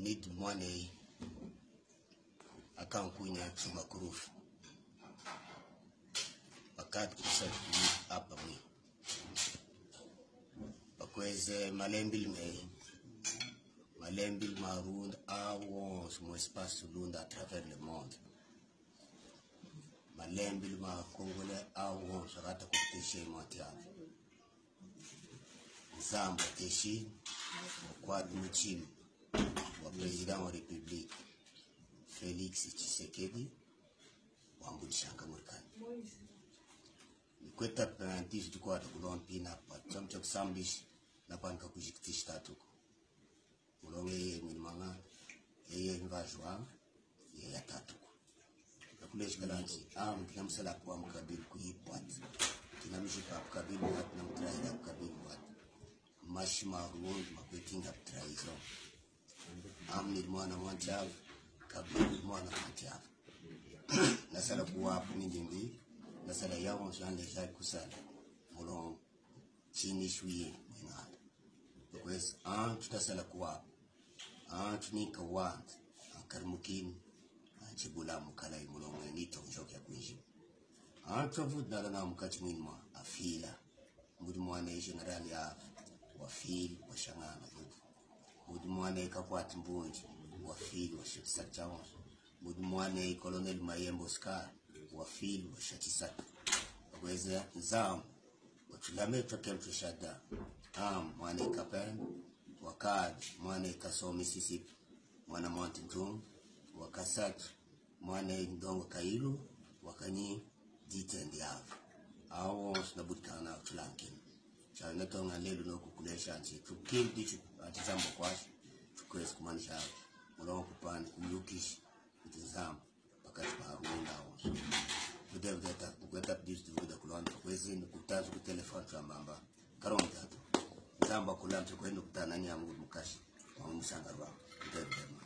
need money akan kunya suma kuruf bakat kusal ni apa ni bakweze malembil maroon awon suma espace lund à travers le monde malembil ma congolais awon sarata kuteshe mondial zamba teshi kwa duchim wa president wa republique Félix Tshisekedi wambulishanga murkani nikweta penantis dukwa tukulompi na chamchok sambish na panka kujiktish tatuko ulonge mwana yeye mvajwa yeye tatuko kuleshgalanzi am kinamsala kwa mkabili kuipwa kinamjika mkabili na tunamtraida mkabili mashmaruon mapetinga traizo amni mwana mwancha kabili mwana mwancha nasala kuwa puni dindi nasala yawo shande sha kusala mulon chini shwi ngala because tutasala kuwa tunika wa karmukin chibula mukala mulon ni tonjoka kunji tavudala na mkachimwa afila mudumwana general ya wafili wa shangana mudumwane kakwati mbunji wafili wa shatisata mudumwane kolonel Mayembo Scar wafili wa shatisata waweza nzamu watulametra kemtu shada mwane kapen wakad mwane kasomi sisip mwana mwantintum wakasat mwane ndongo kailu wakanyi ditendi hafu awos nabutikana utulankini Natonga lelo no kukulesha nchi tukindi atizambo kwashi tukwezi kumanisha mwangu kupani kuyukishi utizambo wakati maharunda onso kudevu deta kukweta pdizi divuda kulwanda kwezi nukutazu kutelefonu kwa mamba karongi tato zamba kulamche kwenu kutanani ya mungu mkashi kwa mshangarwa kudevu dema